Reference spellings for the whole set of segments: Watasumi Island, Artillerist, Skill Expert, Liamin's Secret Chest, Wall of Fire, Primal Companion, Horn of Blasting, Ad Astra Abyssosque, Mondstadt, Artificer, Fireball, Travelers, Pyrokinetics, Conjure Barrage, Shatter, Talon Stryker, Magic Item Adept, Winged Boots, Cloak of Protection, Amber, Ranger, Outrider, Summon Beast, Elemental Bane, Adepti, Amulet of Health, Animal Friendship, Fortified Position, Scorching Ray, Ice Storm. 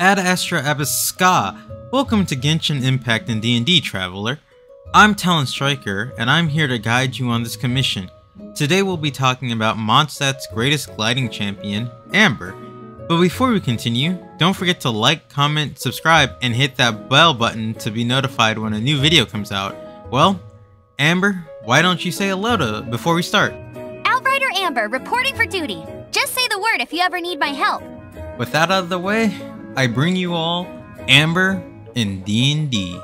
Ad Astra Abyssosque. Welcome to Genshin Impact and D&D, Traveler. I'm Talon Stryker, and I'm here to guide you on this commission. Today we'll be talking about Mondstadt's greatest gliding champion, Amber. But before we continue, don't forget to like, comment, subscribe, and hit that bell button to be notified when a new video comes out. Well, Amber, why don't you say hello before we start? Outrider Amber, reporting for duty. Just say the word if you ever need my help. With that out of the way, I bring you all Amber in D&D.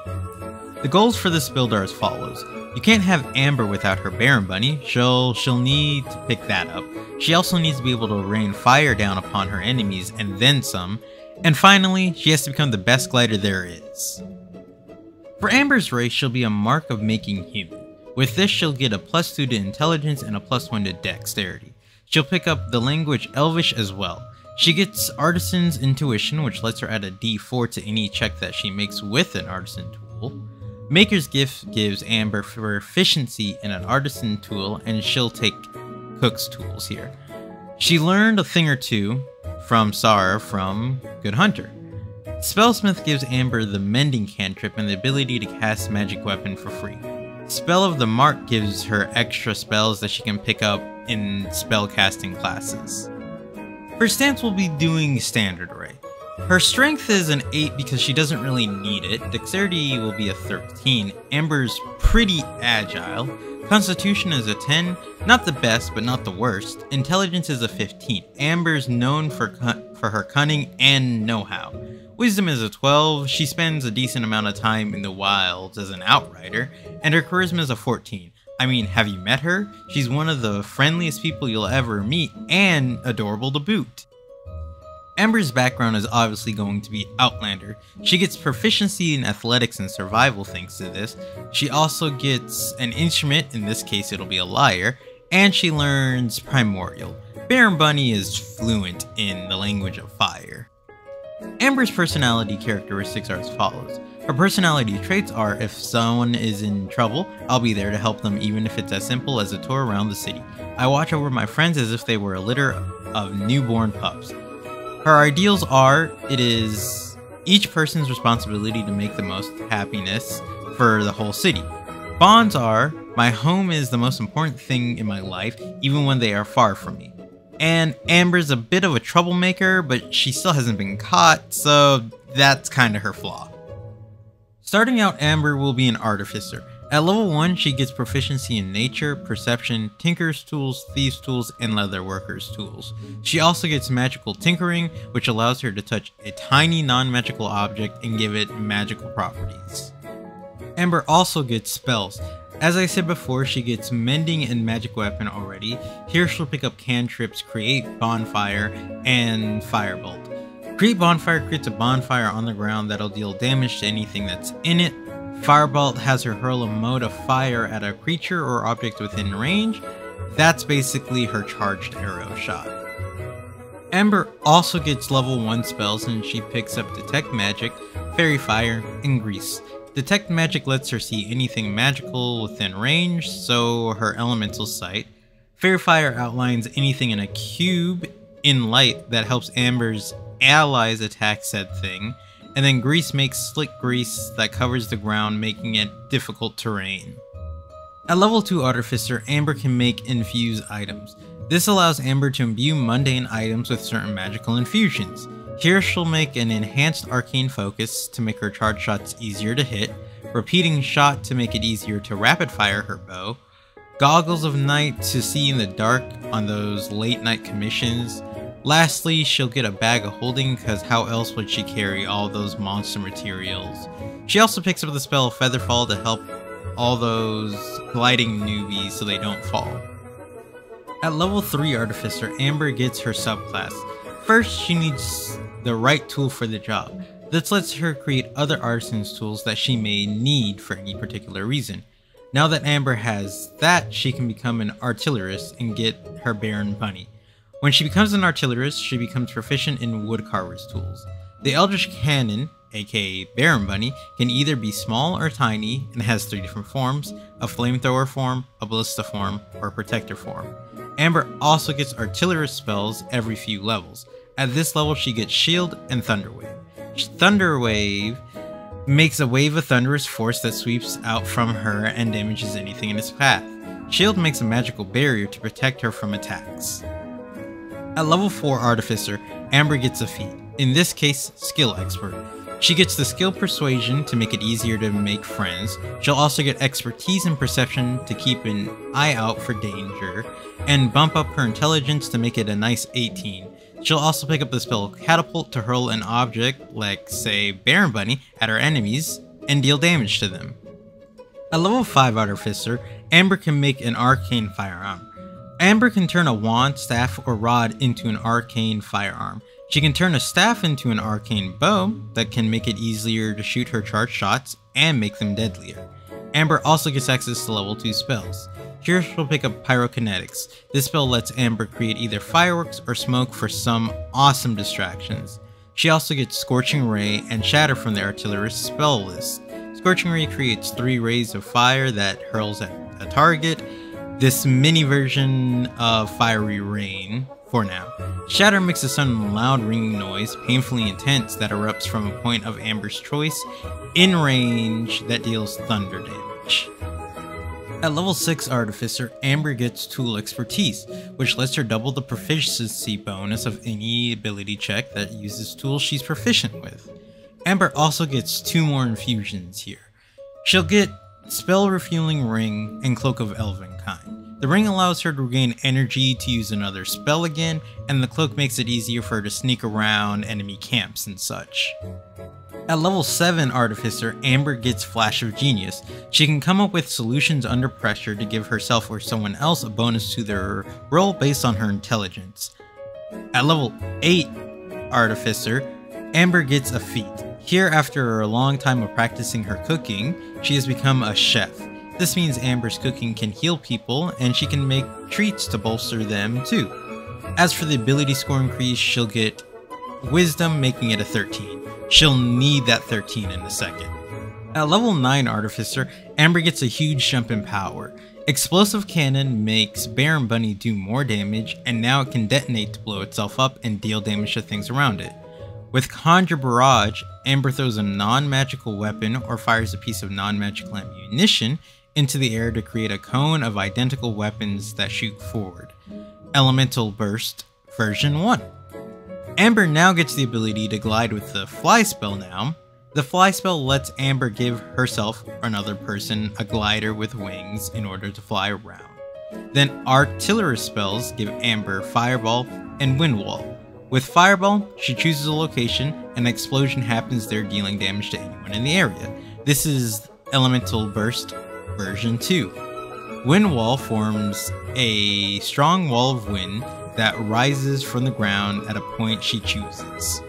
The goals for this build are as follows. You can't have Amber without her Baron Bunny. She'll need to pick that up. She also needs to be able to rain fire down upon her enemies and then some. And finally, she has to become the best glider there is. For Amber's race, she'll be a mark of making human. With this, she'll get a +2 to intelligence and a +1 to dexterity. She'll pick up the language Elvish as well. She gets Artisan's Intuition, which lets her add a D4 to any check that she makes with an Artisan tool. Maker's Gift gives Amber proficiency in an Artisan tool, and she'll take Cook's tools here. She learned a thing or two from Sara from Good Hunter. Spellsmith gives Amber the Mending Cantrip and the ability to cast Magic Weapon for free. Spell of the Mark gives her extra spells that she can pick up in spellcasting classes. Her stance will be doing standard array. Her strength is an 8 because she doesn't really need it. Dexterity will be a 13. Amber's pretty agile. Constitution is a 10. Not the best, but not the worst. Intelligence is a 15. Amber's known for her cunning and know-how. Wisdom is a 12. She spends a decent amount of time in the wilds as an outrider. And her charisma is a 14. I mean, have you met her? She's one of the friendliest people you'll ever meet, and adorable to boot. Amber's background is obviously going to be Outlander. She gets proficiency in athletics and survival thanks to this. She also gets an instrument, in this case it'll be a lyre, and she learns Primordial. Baron Bunny is fluent in the language of fire. Amber's personality characteristics are as follows. Her personality traits are, if someone is in trouble, I'll be there to help them even if it's as simple as a tour around the city. I watch over my friends as if they were a litter of newborn pups. Her ideals are, it is each person's responsibility to make the most happiness for the whole city. Bonds are, my home is the most important thing in my life, even when they are far from me. And Amber's a bit of a troublemaker, but she still hasn't been caught, so that's kind of her flaw. Starting out, Amber will be an Artificer. At level 1, she gets proficiency in Nature, Perception, Tinker's Tools, Thieves' Tools, and Leatherworker's Tools. She also gets Magical Tinkering, which allows her to touch a tiny non-magical object and give it magical properties. Amber also gets Spells. As I said before, she gets Mending and Magic Weapon already. Here she'll pick up Cantrips, Create Bonfire, and Firebolt. Create Bonfire creates a bonfire on the ground that'll deal damage to anything that's in it. Firebolt has her hurl a mode of fire at a creature or object within range. That's basically her charged arrow shot. Amber also gets level 1 spells, and she picks up Detect Magic, Fairy Fire, and Grease. Detect Magic lets her see anything magical within range, so her elemental sight. Fairy Fire outlines anything in a cube in light that helps Amber's allies attack said thing. And then Grease makes slick grease that covers the ground, making it difficult terrain. At level 2 Artificer, Amber can make infuse items. This allows Amber to imbue mundane items with certain magical infusions. Here she'll make an enhanced arcane focus to make her charge shots easier to hit, repeating shot to make it easier to rapid fire her bow, goggles of night to see in the dark on those late night commissions. Lastly, she'll get a bag of holding, because how else would she carry all those monster materials? She also picks up the spell Featherfall to help all those gliding newbies so they don't fall. At level 3 Artificer, Amber gets her subclass. First, she needs the right tool for the job. This lets her create other artisan's tools that she may need for any particular reason. Now that Amber has that, she can become an Artillerist and get her Baron Bunny. When she becomes an Artillerist, she becomes proficient in Woodcarver's tools. The Eldritch Cannon, aka Baron Bunny, can either be small or tiny and has 3 different forms, a flamethrower form, a ballista form, or a protector form. Amber also gets Artillerist spells every few levels. At this level she gets Shield and Thunderwave. Thunder Wave makes a wave of thunderous force that sweeps out from her and damages anything in its path. Shield makes a magical barrier to protect her from attacks. At level 4 Artificer, Amber gets a feat, in this case, Skill Expert. She gets the skill Persuasion to make it easier to make friends. She'll also get Expertise in Perception to keep an eye out for danger, and bump up her Intelligence to make it a nice 18. She'll also pick up the spell Catapult to hurl an object, like say Baron Bunny, at her enemies and deal damage to them. At level 5 Artificer, Amber can make an Arcane Firearm. Amber can turn a wand, staff, or rod into an arcane firearm. She can turn a staff into an arcane bow that can make it easier to shoot her charged shots and make them deadlier. Amber also gets access to level 2 spells. Here she'll pick up Pyrokinetics. This spell lets Amber create either fireworks or smoke for some awesome distractions. She also gets Scorching Ray and Shatter from the Artillerist spell list. Scorching Ray creates 3 rays of fire that hurls at a target. This mini version of Fiery Rain, for now. Shatter makes a sudden loud ringing noise, painfully intense, that erupts from a point of Amber's choice, in range, that deals thunder damage. At level 6 Artificer, Amber gets Tool Expertise, which lets her double the proficiency bonus of any ability check that uses tools she's proficient with. Amber also gets 2 more infusions here. She'll get Spell Refueling Ring and Cloak of Elven Kind. The ring allows her to regain energy to use another spell again, and the cloak makes it easier for her to sneak around enemy camps and such. At level 7 Artificer, Amber gets Flash of Genius. She can come up with solutions under pressure to give herself or someone else a bonus to their role based on her intelligence. At level 8 Artificer, Amber gets a feat. Here, after a long time of practicing her cooking, she has become a chef. This means Amber's cooking can heal people, and she can make treats to bolster them too. As for the ability score increase, she'll get Wisdom, making it a 13. She'll need that 13 in a second. At level 9 Artificer, Amber gets a huge jump in power. Explosive Cannon makes Baron Bunny do more damage, and now it can detonate to blow itself up and deal damage to things around it. With Conjure Barrage, Amber throws a non-magical weapon or fires a piece of non-magical ammunition into the air to create a cone of identical weapons that shoot forward. Elemental Burst version 1. Amber now gets the ability to glide with the Fly spell now. The Fly spell lets Amber give herself or another person a glider with wings in order to fly around. Then Artillerist spells give Amber Fireball and Wind Wall. With Fireball, she chooses a location, and an explosion happens there dealing damage to anyone in the area. This is Elemental Burst version 2. Wind Wall forms a strong wall of wind that rises from the ground at a point she chooses.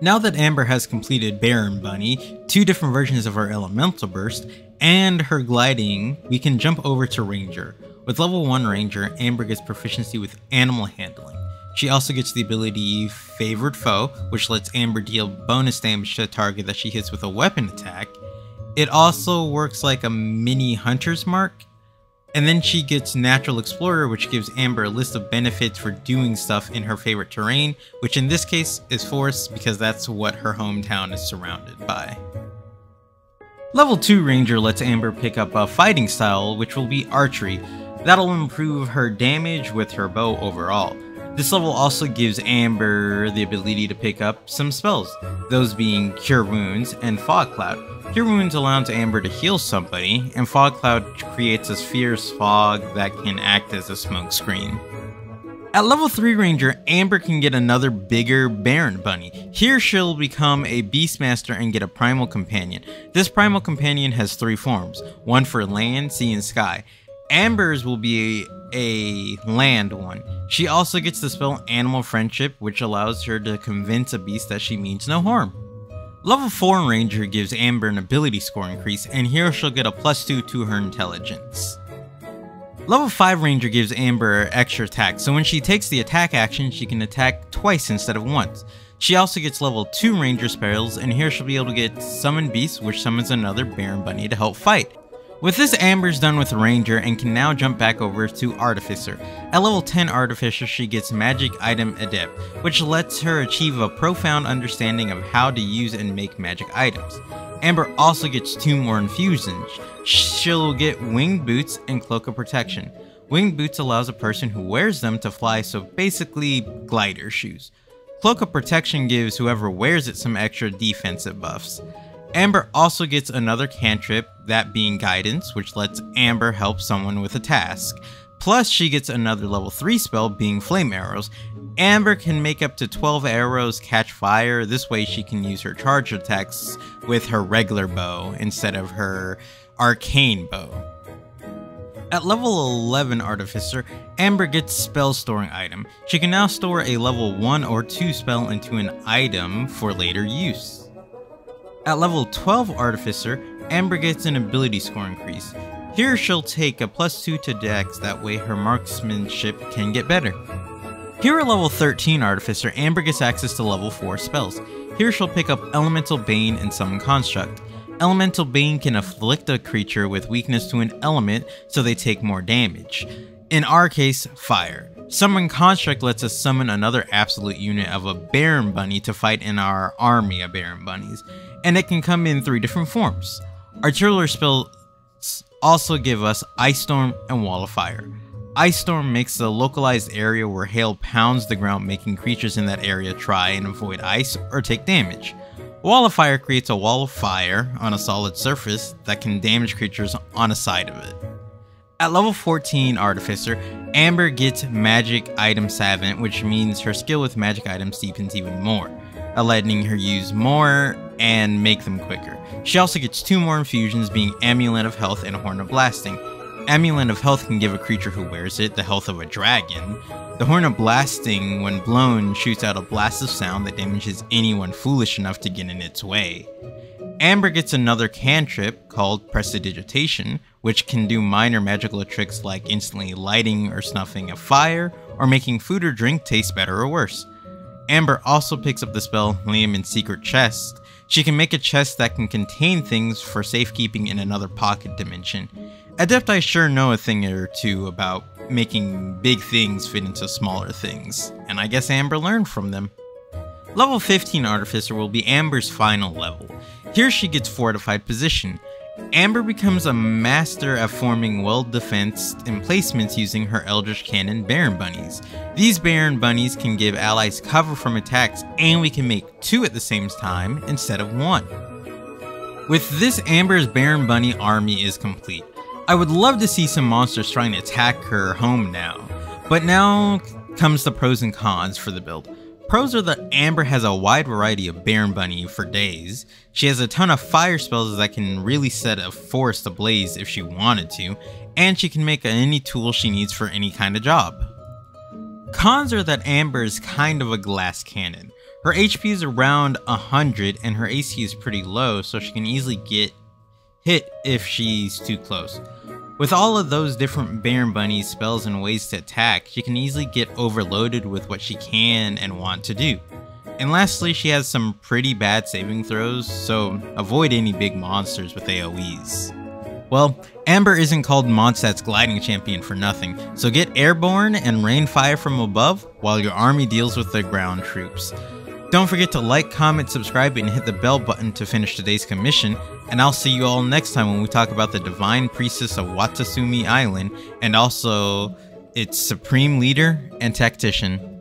Now that Amber has completed Baron Bunny, 2 different versions of her Elemental Burst, and her gliding, we can jump over to Ranger. With level 1 Ranger, Amber gets proficiency with Animal Handling. She also gets the ability Favored Foe, which lets Amber deal bonus damage to a target that she hits with a weapon attack. It also works like a mini Hunter's Mark. And then she gets Natural Explorer, which gives Amber a list of benefits for doing stuff in her favorite terrain, which in this case is forest because that's what her hometown is surrounded by. Level 2 Ranger lets Amber pick up a fighting style, which will be Archery. That'll improve her damage with her bow overall. This level also gives Amber the ability to pick up some spells, those being Cure Wounds and Fog Cloud. Cure Wounds allows Amber to heal somebody, and Fog Cloud creates a fierce fog that can act as a smoke screen. At level 3 Ranger, Amber can get another bigger Baron Bunny. Here she'll become a Beastmaster and get a Primal Companion. This Primal Companion has 3 forms, one for land, sea, and sky. Amber's will be a land one. She also gets the spell Animal Friendship, which allows her to convince a beast that she means no harm. Level 4 Ranger gives Amber an ability score increase, and here she'll get a +2 to her intelligence. Level 5 Ranger gives Amber extra attack, so when she takes the attack action, she can attack twice instead of once. She also gets level 2 Ranger spells, and here she'll be able to get Summon Beast, which summons another Baron Bunny to help fight. With this, Amber's done with Ranger and can now jump back over to Artificer. At level 10 Artificer, she gets Magic Item Adept, which lets her achieve a profound understanding of how to use and make magic items. Amber also gets 2 more infusions. She'll get Winged Boots and Cloak of Protection. Winged Boots allows a person who wears them to fly, so basically glider shoes. Cloak of Protection gives whoever wears it some extra defensive buffs. Amber also gets another cantrip, that being Guidance, which lets Amber help someone with a task. Plus, she gets another level 3 spell, being Flame Arrows. Amber can make up to 12 arrows catch fire. This way she can use her charge attacks with her regular bow instead of her arcane bow. At level 11 Artificer, Amber gets Spell Storing Item. She can now store a level 1 or 2 spell into an item for later use. At level 12 Artificer, Amber gets an ability score increase. Here she'll take a +2 to Dex, that way her marksmanship can get better. Here at level 13 Artificer, Amber gets access to level 4 spells. Here she'll pick up Elemental Bane and Summon Construct. Elemental Bane can afflict a creature with weakness to an element so they take more damage. In our case, fire. Summon Construct lets us summon another absolute unit of a Baron Bunny to fight in our army of Baron Bunnies, and it can come in 3 different forms. Artillerist spells also give us Ice Storm and Wall of Fire. Ice Storm makes a localized area where hail pounds the ground, making creatures in that area try and avoid ice or take damage. Wall of Fire creates a wall of fire on a solid surface that can damage creatures on a side of it. At level 14 Artificer, Amber gets Magic Item Savant, which means her skill with magic items deepens even more, letting her use more and make them quicker. She also gets 2 more infusions, being Amulet of Health and Horn of Blasting. Amulet of Health can give a creature who wears it the health of a dragon. The Horn of Blasting, when blown, shoots out a blast of sound that damages anyone foolish enough to get in its way. Amber gets another cantrip called Prestidigitation, which can do minor magical tricks like instantly lighting or snuffing a fire, or making food or drink taste better or worse. Amber also picks up the spell Liamin's Secret Chest. She can make a chest that can contain things for safekeeping in another pocket dimension. Adepti sure know a thing or two about making big things fit into smaller things, and I guess Amber learned from them. Level 15 Artificer will be Amber's final level. Here she gets Fortified Position. Amber becomes a master at forming well-defensed emplacements using her Eldritch Cannon Baron Bunnies. These Baron Bunnies can give allies cover from attacks, and we can make 2 at the same time instead of 1. With this, Amber's Baron Bunny army is complete. I would love to see some monsters trying to attack her home now, but now comes the pros and cons for the build. Pros are that Amber has a wide variety of Baron Bunny for days. She has a ton of fire spells that can really set a forest ablaze if she wanted to, and she can make any tool she needs for any kind of job. Cons are that Amber is kind of a glass cannon. Her HP is around 100 and her AC is pretty low, so she can easily get hit if she's too close. With all of those different Baron Bunny spells and ways to attack, she can easily get overloaded with what she can and want to do. And lastly, she has some pretty bad saving throws, so avoid any big monsters with AoEs. Well, Amber isn't called Mondstadt's gliding champion for nothing, so get airborne and rain fire from above while your army deals with their ground troops. Don't forget to like, comment, subscribe, and hit the bell button to finish today's commission, and I'll see you all next time when we talk about the Divine Priestess of Watasumi Island, and also its Supreme Leader and Tactician.